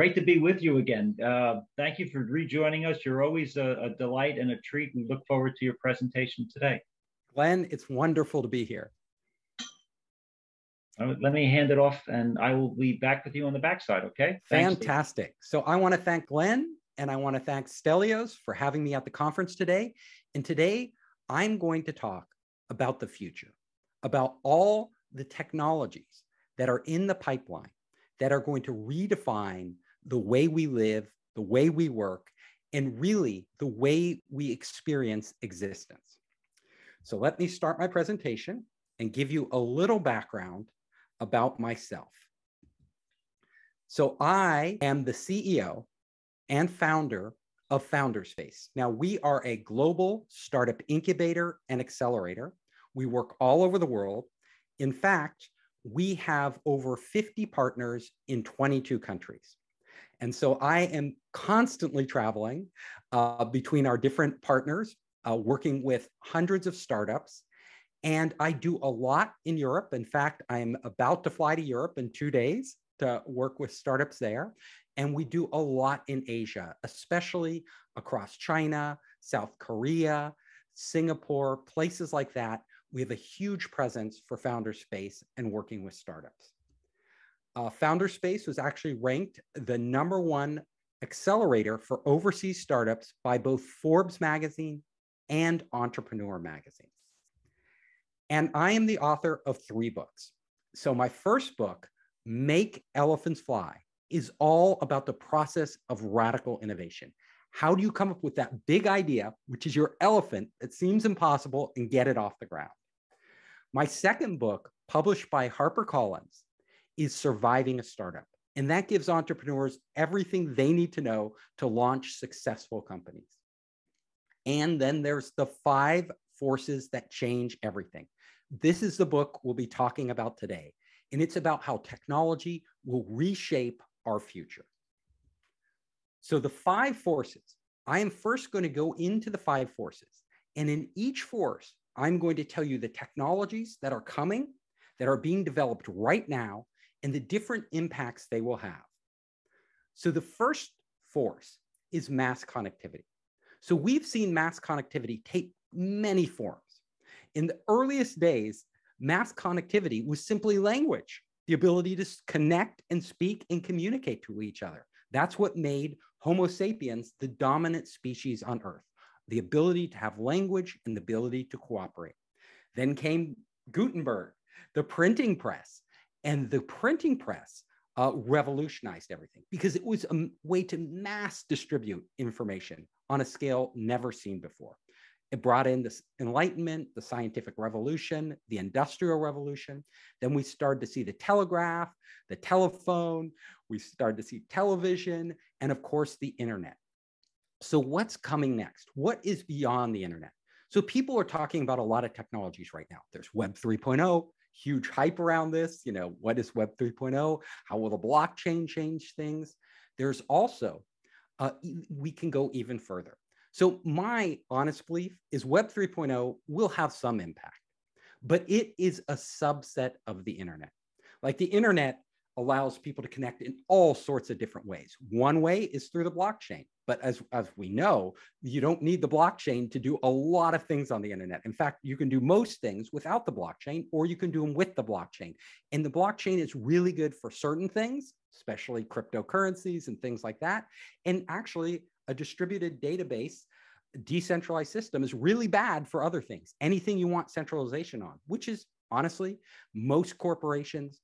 Great to be with you again. Thank you for rejoining us. You're always a delight and a treat. We look forward to your presentation today. Glenn, it's wonderful to be here. Let me hand it off and I will be back with you on the backside, okay? Fantastic. Thanks. So I want to thank Glenn and I want to thank Stelios for having me at the conference today. And today I'm going to talk about the future, about all the technologies that are in the pipeline that are going to redefine the way we live, the way we work, and really the way we experience existence. So let me start my presentation and give you a little background about myself. So I am the CEO and founder of Founders Space. Now we are a global startup incubator and accelerator. We work all over the world. In fact, we have over 50 partners in 22 countries. And so I am constantly traveling between our different partners, working with hundreds of startups. And I do a lot in Europe. In fact, I'm about to fly to Europe in 2 days to work with startups there. And we do a lot in Asia, especially across China, South Korea, Singapore, places like that. We have a huge presence for Founders Space and working with startups. Founders Space was actually ranked the #1 accelerator for overseas startups by both Forbes magazine and Entrepreneur magazine. And I am the author of 3 books. So my first book, Make Elephants Fly, is all about the process of radical innovation. How do you come up with that big idea, which is your elephant that seems impossible, and get it off the ground? My second book, published by HarperCollins, is Surviving a Startup. And that gives entrepreneurs everything they need to know to launch successful companies. And then there's The Five Forces That Change Everything. This is the book we'll be talking about today, and it's about how technology will reshape our future. So the 5 forces, I am first going to go into the 5 forces, and in each force, I'm going to tell you the technologies that are coming, that are being developed right now, and the different impacts they will have. So the first force is mass connectivity. So we've seen mass connectivity take many forms. In the earliest days, mass connectivity was simply language, the ability to connect and speak and communicate to each other. That's what made Homo sapiens the dominant species on Earth, the ability to have language and the ability to cooperate. Then came Gutenberg, the printing press, and the printing press revolutionized everything because it was a way to mass distribute information on a scale never seen before. It brought in this Enlightenment, the scientific revolution, the industrial revolution. Then we started to see the telegraph, the telephone, we started to see television, and of course the internet. So what's coming next? What is beyond the internet? So people are talking about a lot of technologies right now. There's Web 3.0, huge hype around this. You know, what is Web 3.0? How will the blockchain change things? There's also, we can go even further. So my honest belief is Web 3.0 will have some impact, but it is a subset of the internet. Like the internet allows people to connect in all sorts of different ways. One way is through the blockchain, but as we know, you don't need the blockchain to do a lot of things on the internet. In fact, you can do most things without the blockchain, or you can do them with the blockchain. And the blockchain is really good for certain things, especially cryptocurrencies and things like that. And actually, a distributed database, decentralized system is really bad for other things. Anything you want centralization on, which is honestly, most corporations,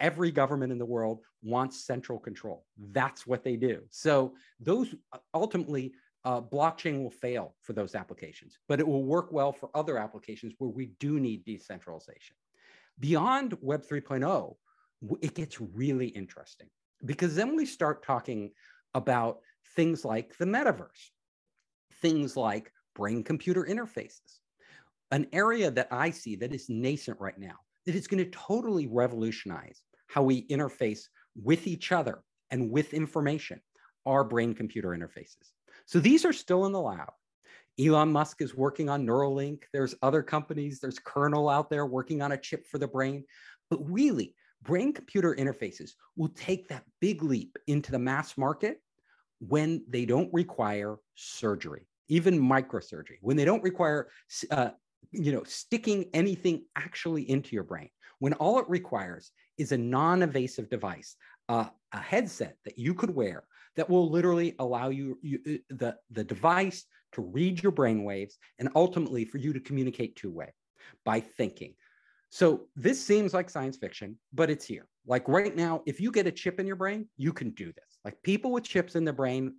every government in the world wants central control. That's what they do. So those ultimately, blockchain will fail for those applications, but it will work well for other applications where we do need decentralization. Beyond Web 3.0, it gets really interesting because then we start talking about things like the metaverse, things like brain-computer interfaces, an area that I see that is nascent right now, that is going to totally revolutionize how we interface with each other and with information, our brain-computer interfaces. So these are still in the lab. Elon Musk is working on Neuralink. There's other companies, there's Kernel out there working on a chip for the brain. But really, brain-computer interfaces will take that big leap into the mass market when they don't require surgery, even microsurgery, when they don't require sticking anything actually into your brain, when all it requires is a non-invasive device, a headset that you could wear that will literally allow the device to read your brain waves and ultimately for you to communicate two-way by thinking. So this seems like science fiction, but it's here. Like right now, if you get a chip in your brain, you can do this. Like people with chips in their brain,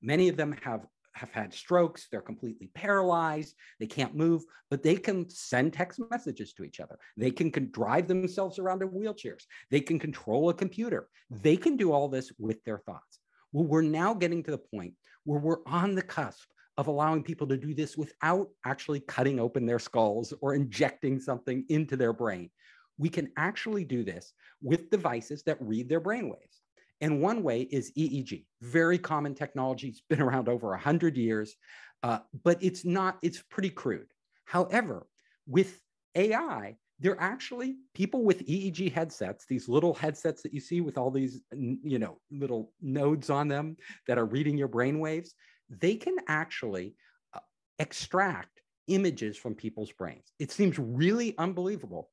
many of them have had strokes, they're completely paralyzed, they can't move, but they can send text messages to each other. They can drive themselves around in wheelchairs. They can control a computer. They can do all this with their thoughts. Well, we're now getting to the point where we're on the cusp of allowing people to do this without actually cutting open their skulls or injecting something into their brain. We can actually do this with devices that read their brainwaves. And one way is EEG, very common technology. It's been around over 100 years, but it's pretty crude. However, with AI, they're actually people with EEG headsets, these little headsets that you see with all these little nodes on them that are reading your brainwaves. They can actually extract images from people's brains. It seems really unbelievable,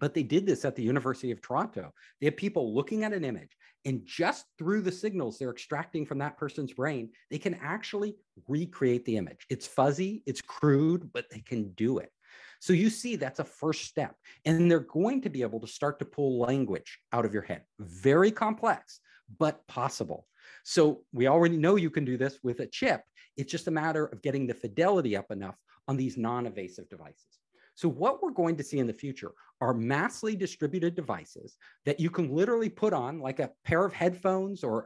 but they did this at the University of Toronto. They have people looking at an image, and just through the signals they're extracting from that person's brain, they can actually recreate the image. It's fuzzy, it's crude, but they can do it. So you see, that's a first step. And they're going to be able to start to pull language out of your head. Very complex, but possible. So we already know you can do this with a chip. It's just a matter of getting the fidelity up enough on these non-invasive devices. So what we're going to see in the future are massively distributed devices that you can literally put on, like a pair of headphones or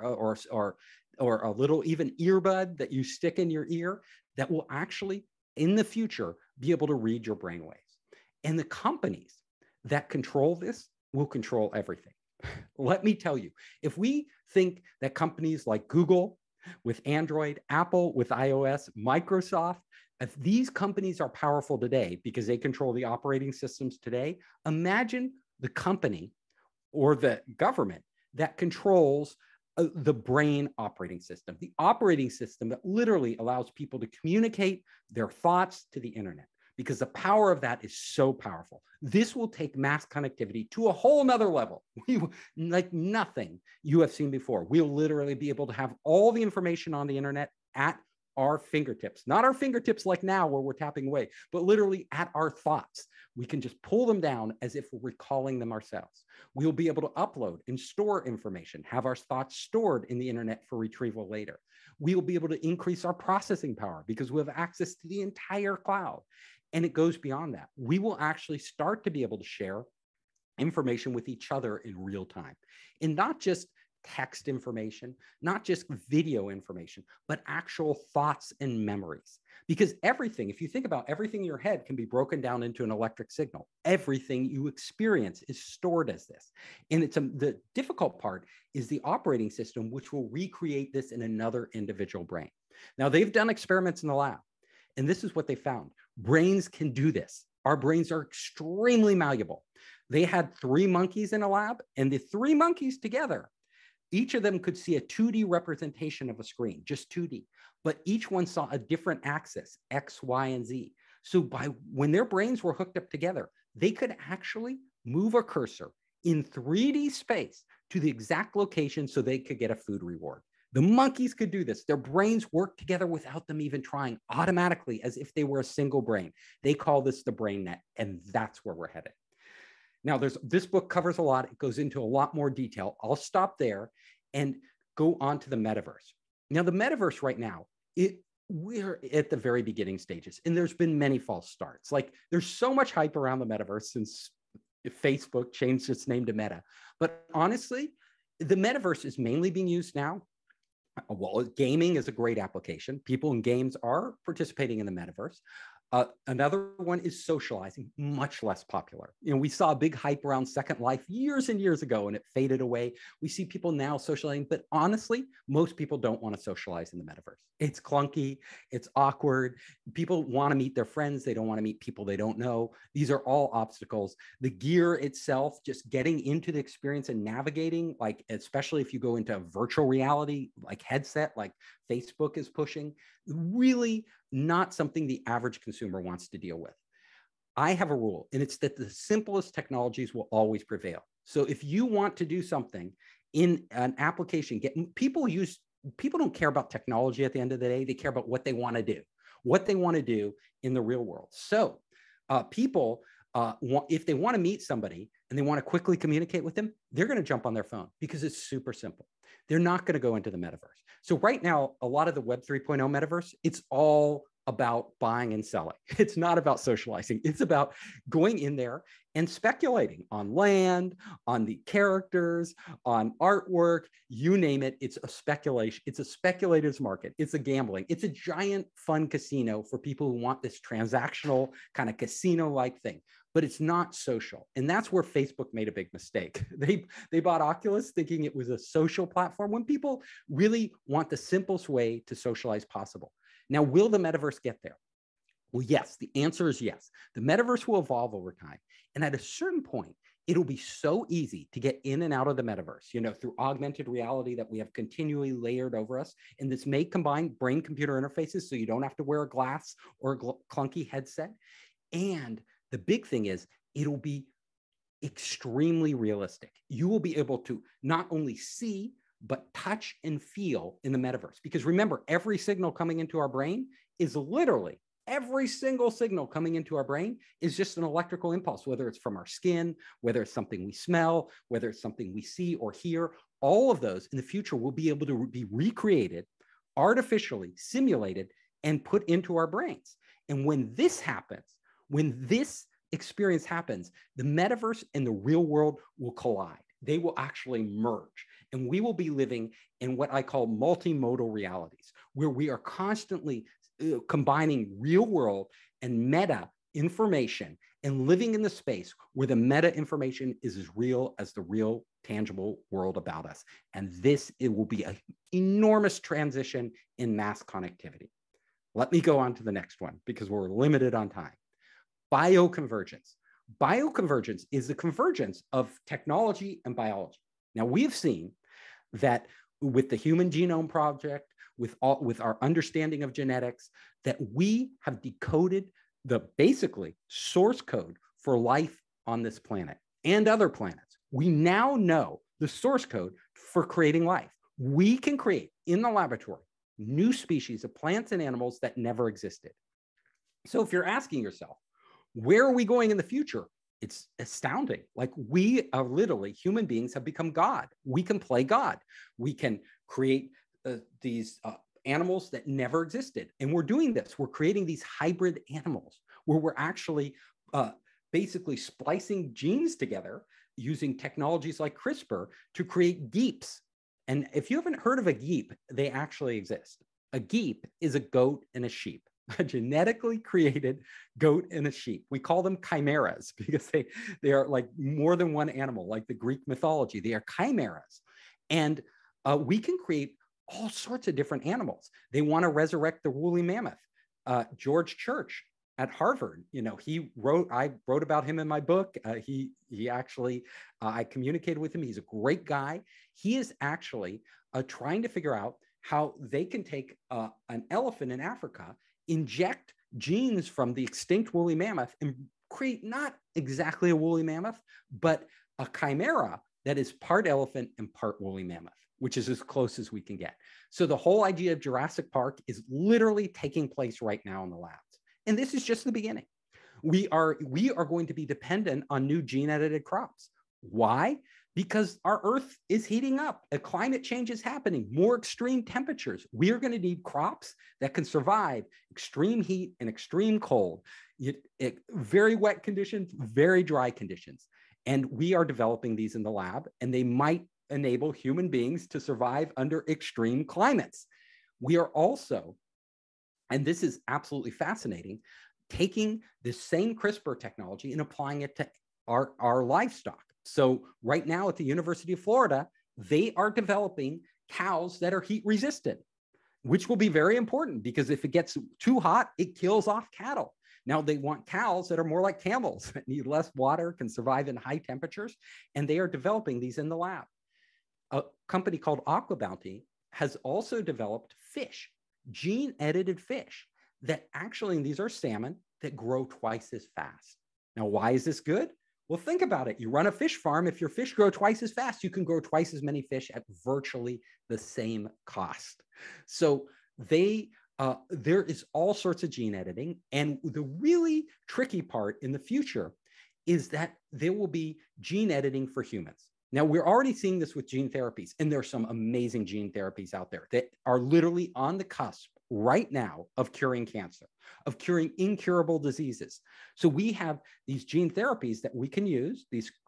a little even earbud that you stick in your ear, that will actually, in the future, be able to read your brainwaves. And the companies that control this will control everything. Let me tell you, if we think that companies like Google with Android, Apple with iOS, Microsoft, if these companies are powerful today because they control the operating systems today, imagine the company or the government that controls the brain operating system, the operating system that literally allows people to communicate their thoughts to the internet, because the power of that is so powerful. This will take mass connectivity to a whole nother level, like nothing you have seen before. We'll literally be able to have all the information on the internet at our fingertips, not our fingertips like now where we're tapping away, but literally at our thoughts. We can just pull them down as if we're recalling them ourselves. We'll be able to upload and store information, have our thoughts stored in the internet for retrieval later. We will be able to increase our processing power because we have access to the entire cloud. And it goes beyond that. We will actually start to be able to share information with each other in real time, and not just text information, not just video information, but actual thoughts and memories. Because everything, if you think about everything in your head, can be broken down into an electric signal. Everything you experience is stored as this. And the difficult part is the operating system, which will recreate this in another individual brain. Now, they've done experiments in the lab, and this is what they found. Brains can do this. Our brains are extremely malleable. They had 3 monkeys in a lab, and the 3 monkeys together, each of them could see a 2D representation of a screen, just 2D, but each one saw a different axis, X, Y, and Z. So when their brains were hooked up together, they could actually move a cursor in 3D space to the exact location so they could get a food reward. The monkeys could do this. Their brains worked together without them even trying, automatically, as if they were a single brain. They call this the brain net, and that's where we're headed. Now, this book covers a lot. It goes into a lot more detail. I'll stop there and go on to the metaverse. Now, the metaverse right now, we're at the very beginning stages, and there's been many false starts. Like, there's so much hype around the metaverse since Facebook changed its name to Meta. But honestly, the metaverse is mainly being used now. Well, gaming is a great application. People in games are participating in the metaverse. Another one is socializing, much less popular. You know, we saw a big hype around Second Life years and years ago, and it faded away. We see people now socializing, but honestly, most people don't want to socialize in the metaverse. It's clunky, it's awkward. People want to meet their friends. They don't want to meet people they don't know. These are all obstacles. The gear itself, just getting into the experience and navigating, like, especially if you go into a virtual reality, like headset, like Facebook is pushing, really not something the average consumer wants to deal with. I have a rule, and it's that the simplest technologies will always prevail. So if you want to do something in an application, people don't care about technology at the end of the day. They care about what they want to do, in the real world. So people, if they want to meet somebody and they want to quickly communicate with them, they're going to jump on their phone because it's super simple. They're not going to go into the metaverse. So right now, a lot of the Web 3.0 metaverse, it's all about buying and selling. It's not about socializing. It's about going in there and speculating on land, on the characters, on artwork, you name it. It's a speculation. It's a speculator's market. It's a gambling. It's a giant fun casino for people who want this transactional kind of casino-like thing, but it's not social. And that's where Facebook made a big mistake. They bought Oculus thinking it was a social platform when people really want the simplest way to socialize possible. Now, will the metaverse get there? Well, yes, the answer is yes. The metaverse will evolve over time. And at a certain point, it'll be so easy to get in and out of the metaverse, you know, through augmented reality that we have continually layered over us. And this may combine brain-computer interfaces so you don't have to wear a glass or a clunky headset. And the big thing is it'll be extremely realistic. You will be able to not only see, but touch and feel in the metaverse. Because remember, every signal coming into our brain is literally, every single signal coming into our brain is just an electrical impulse, whether it's from our skin, whether it's something we smell, whether it's something we see or hear. All of those in the future will be able to be recreated, artificially simulated, and put into our brains. And when this happens, when this experience happens, the metaverse and the real world will collide. They will actually merge. And we will be living in what I call multimodal realities, where we are constantly combining real world and meta information and living in the space where the meta information is as real as the real tangible world about us. And this, it will be an enormous transition in mass connectivity. Let me go on to the next one because we're limited on time. Bioconvergence. Bioconvergence is the convergence of technology and biology. Now, we've seen that with the Human Genome Project, with our understanding of genetics, that we have decoded the basically source code for life on this planet and other planets. We now know the source code for creating life. We can create in the laboratory new species of plants and animals that never existed. So if you're asking yourself, where are we going in the future? It's astounding. Like, we are literally, human beings have become God. We can play God. We can create these animals that never existed. And we're doing this. We're creating these hybrid animals where we're actually basically splicing genes together using technologies like CRISPR to create GEEPs. And if you haven't heard of a GEEP, they actually exist. A GEEP is a goat and a sheep. A genetically created goat and a sheep. We call them chimeras because they are like more than one animal, like the Greek mythology. They are chimeras. And we can create all sorts of different animals. They want to resurrect the woolly mammoth. George Church at Harvard, you know, I wrote about him in my book. I communicated with him. He's a great guy. He is actually trying to figure out how they can take an elephant in Africa, inject genes from the extinct woolly mammoth and create not exactly a woolly mammoth, but a chimera that is part elephant and part woolly mammoth, which is as close as we can get. So the whole idea of Jurassic Park is literally taking place right now in the labs. And this is just the beginning. We are going to be dependent on new gene edited crops. Why? Because our Earth is heating up, and climate change is happening, more extreme temperatures. We are going to need crops that can survive extreme heat and extreme cold, very wet conditions, very dry conditions. And we are developing these in the lab, and they might enable human beings to survive under extreme climates. We are also, and this is absolutely fascinating, taking this same CRISPR technology and applying it to our livestock. So right now at the University of Florida, they are developing cows that are heat resistant, which will be very important because if it gets too hot, it kills off cattle. Now they want cows that are more like camels, that need less water, can survive in high temperatures, and they are developing these in the lab. A company called AquaBounty has also developed fish, gene-edited fish, that actually, and these are salmon, that grow twice as fast. Now, why is this good? Well, think about it. You run a fish farm. If your fish grow twice as fast, you can grow twice as many fish at virtually the same cost. So there is all sorts of gene editing. And the really tricky part in the future is that there will be gene editing for humans. Now, we're already seeing this with gene therapies, and there are some amazing gene therapies out there that are literally on the cusp right now of curing cancer, of curing incurable diseases. So we have these gene therapies that we can use.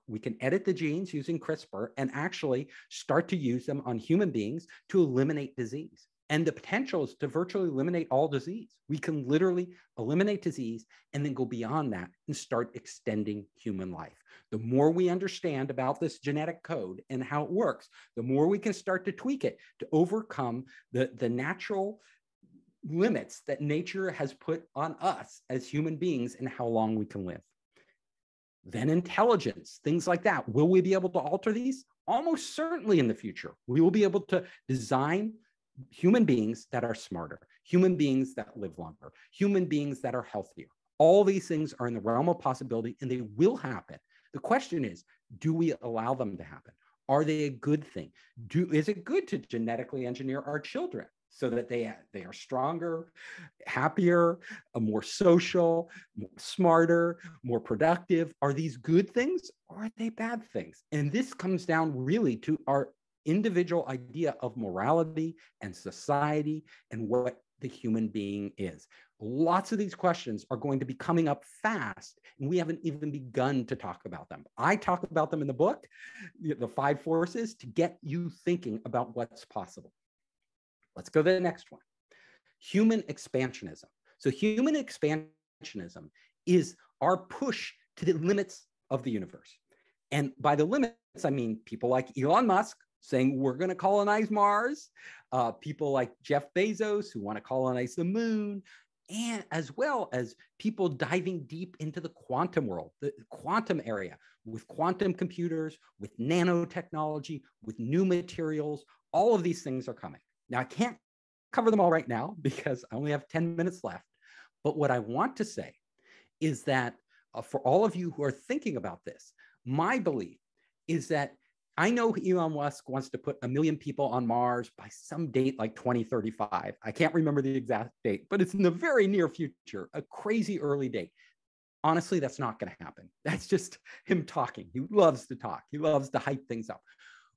We can edit the genes using CRISPR and actually start to use them on human beings to eliminate disease. And the potential is to virtually eliminate all disease. We can literally eliminate disease and then go beyond that and start extending human life. The more we understand about this genetic code and how it works, the more we can start to tweak it to overcome the natural limits that nature has put on us as human beings and how long we can live. Then intelligence, things like that. Will we be able to alter these? Almost certainly in the future. We will be able to design human beings that are smarter, human beings that live longer, human beings that are healthier. All these things are in the realm of possibility and they will happen. The question is, do we allow them to happen? Are they a good thing? Is it good to genetically engineer our children so that they are stronger, happier, more social, smarter, more productive? Are these good things or are they bad things? And this comes down really to our individual idea of morality and society and what the human being is. Lots of these questions are going to be coming up fast, and we haven't even begun to talk about them. I talk about them in the book, The Five Forces, to get you thinking about what's possible. Let's go to the next one. Human expansionism. So human expansionism is our push to the limits of the universe. And by the limits, I mean people like Elon Musk, saying we're going to colonize Mars, people like Jeff Bezos who want to colonize the moon, and as well as people diving deep into the quantum world, the quantum area, with quantum computers, with nanotechnology, with new materials. All of these things are coming. Now, I can't cover them all right now because I only have 10 minutes left. But what I want to say is that for all of you who are thinking about this, my belief is that I know Elon Musk wants to put 1 million people on Mars by some date like 2035. I can't remember the exact date, but it's in the very near future, a crazy early date. Honestly, that's not going to happen. That's just him talking. He loves to talk. He loves to hype things up.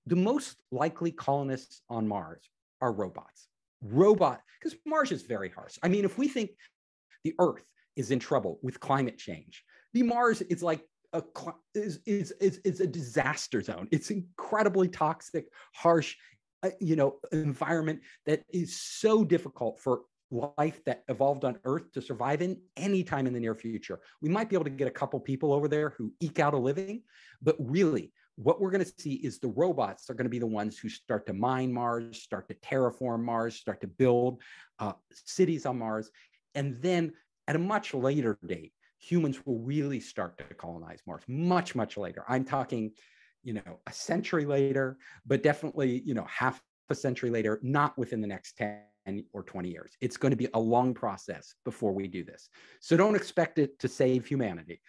The most likely colonists on Mars are robots. Because Mars is very harsh. I mean, if we think the Earth is in trouble with climate change, the Mars is like is a disaster zone. It's incredibly toxic, harsh, environment that is so difficult for life that evolved on Earth to survive in any time in the near future. We might be able to get a couple people over there who eke out a living, but really what we're going to see is the robots are going to be the ones who start to mine Mars, start to terraform Mars, start to build cities on Mars. And then at a much later date, humans will really start to colonize Mars much, much later. I'm talking, a century later, but definitely, half a century later, not within the next 10 or 20 years. It's going to be a long process before we do this. So don't expect it to save humanity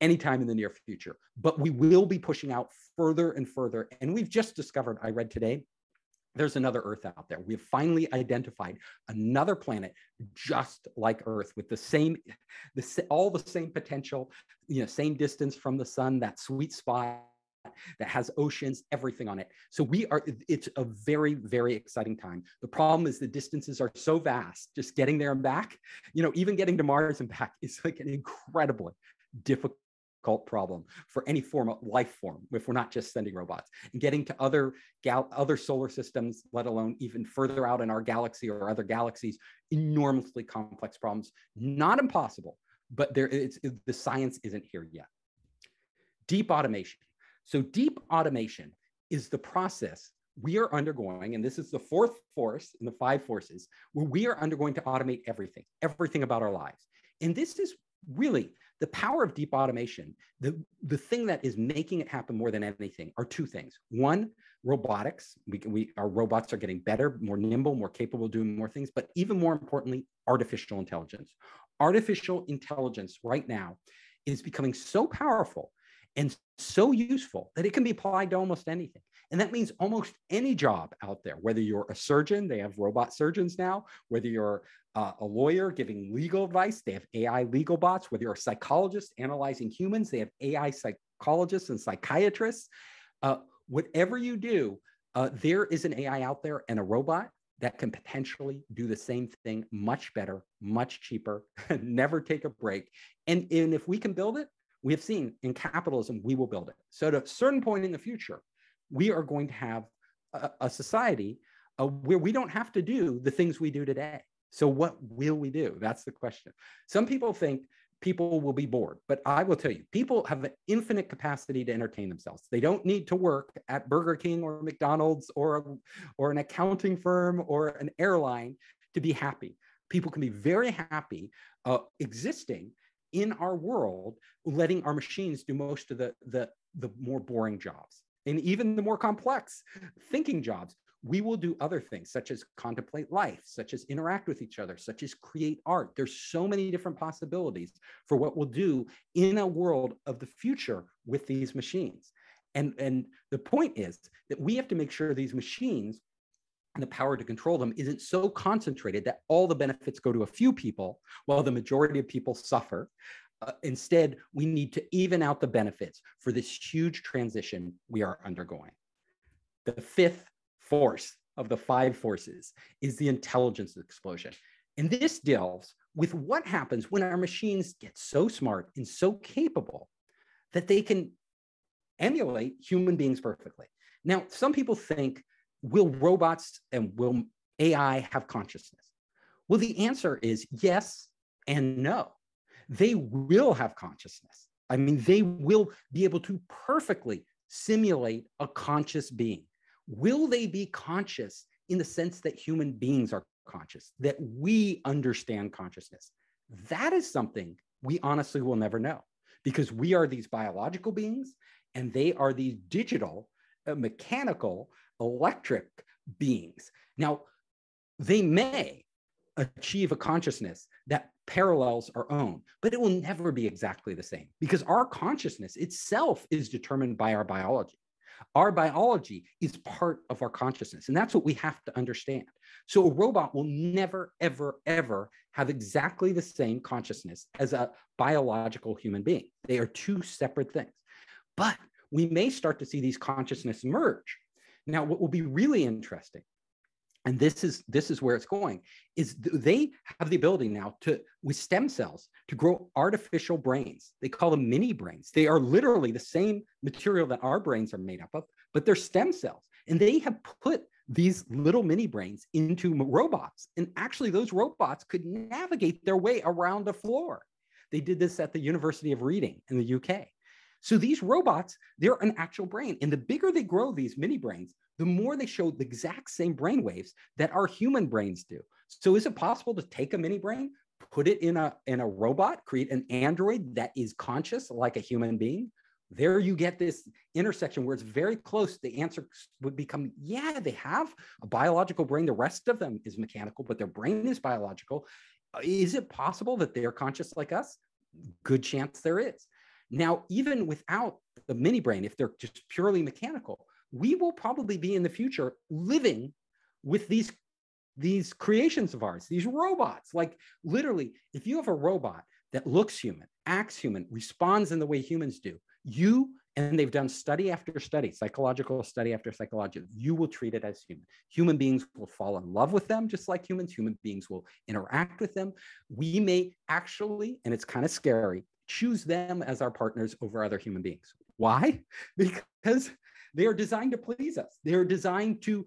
anytime in the near future, but we will be pushing out further and further. And we've just discovered, I read today, there's another Earth out there. We have finally identified another planet just like Earth with all the same potential, same distance from the sun, that sweet spot that has oceans, everything on it. So it's a very, very exciting time. The problem is the distances are so vast, just getting there and back, even getting to Mars and back is like an incredibly difficult problem for any form of life form, if we're not just sending robots, and getting to other solar systems, let alone even further out in our galaxy or other galaxies, enormously complex problems, not impossible, but the science isn't here yet. Deep automation. So deep automation is the process we are undergoing, and this is the fourth force in the five forces, where we are undergoing to automate everything about our lives. And this is really the power of deep automation. The thing that is making it happen more than anything are two things. One, robotics. Our robots are getting better, more nimble, more capable of doing more things, but even more importantly, artificial intelligence. Artificial intelligence right now is becoming so powerful and so useful that it can be applied to almost anything. And that means almost any job out there, whether you're a surgeon, they have robot surgeons now, whether you're a lawyer giving legal advice, they have AI legal bots, whether you're a psychologist analyzing humans, they have AI psychologists and psychiatrists. Whatever you do, there is an AI out there and a robot that can potentially do the same thing much better, much cheaper, never take a break. And if we can build it, we have seen in capitalism, we will build it. So at a certain point in the future, we are going to have a society where we don't have to do the things we do today. So what will we do? That's the question. Some people think people will be bored, but I will tell you, people have an infinite capacity to entertain themselves. They don't need to work at Burger King or McDonald's or an accounting firm or an airline to be happy. People can be very happy existing in our world, letting our machines do most of the more boring jobs. And even the more complex thinking jobs, we will do other things such as contemplate life, such as interact with each other, such as create art. There's so many different possibilities for what we'll do in a world of the future with these machines. And the point is that we have to make sure these machines and the power to control them isn't so concentrated that all the benefits go to a few people while the majority of people suffer. Instead, we need to even out the benefits for this huge transition we are undergoing. The fifth force of the five forces is the intelligence explosion. And this deals with what happens when our machines get so smart and so capable that they can emulate human beings perfectly. Now, some people think, will robots and will AI have consciousness? Well, the answer is yes and no. They will have consciousness. I mean, they will be able to perfectly simulate a conscious being. Will they be conscious in the sense that human beings are conscious, that we understand consciousness? That is something we honestly will never know, because we are these biological beings and they are these digital, mechanical, electric beings. Now, they may achieve a consciousness that parallels our own, but it will never be exactly the same, because our consciousness itself is determined by our biology. Our biology is part of our consciousness, and that's what we have to understand. So a robot will never, ever, ever have exactly the same consciousness as a biological human being. They are two separate things, but we may start to see these consciousness merge. Now, what will be really interesting, and this is where it's going, is they have the ability now to, with stem cells, to grow artificial brains. They call them mini brains. They are literally the same material that our brains are made up of, but they're stem cells. And they have put these little mini brains into robots. And actually those robots could navigate their way around the floor. They did this at the University of Reading in the UK. So these robots, they're an actual brain. And the bigger they grow these mini brains, the more they show the exact same brain waves that our human brains do. So is it possible to take a mini brain, put it in a robot, create an android that is conscious like a human being? There you get this intersection where it's very close. The answer would become, yeah, they have a biological brain. The rest of them is mechanical, but their brain is biological. Is it possible that they are conscious like us? Good chance there is. Now, even without the mini brain, if they're just purely mechanical, we will probably be in the future living with these creations of ours, these robots. Like literally, if you have a robot that looks human, acts human, responds in the way humans do, you, and they've done study after study, psychological study after psychological, you will treat it as human. Human beings will fall in love with them just like humans. Human beings will interact with them. We may actually, and it's kind of scary, choose them as our partners over other human beings. Why? Because they are designed to please us. They are designed to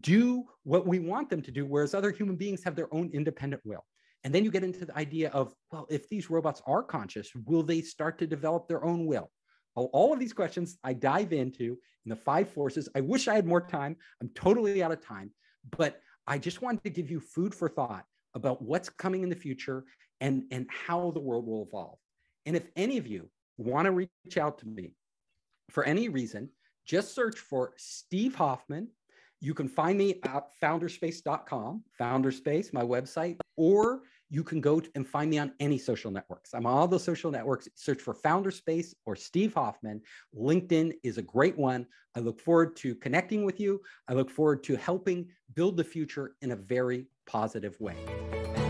do what we want them to do, whereas other human beings have their own independent will. And then you get into the idea of, well, if these robots are conscious, will they start to develop their own will? All of these questions I dive into in The Five Forces. I wish I had more time. I'm totally out of time, but I just wanted to give you food for thought about what's coming in the future and how the world will evolve. And if any of you want to reach out to me for any reason, just search for Steve Hoffman. You can find me at founderspace.com, Founderspace, my website, or you can go and find me on any social networks. I'm on all the social networks. Search for Founderspace or Steve Hoffman. LinkedIn is a great one. I look forward to connecting with you. I look forward to helping build the future in a very positive way.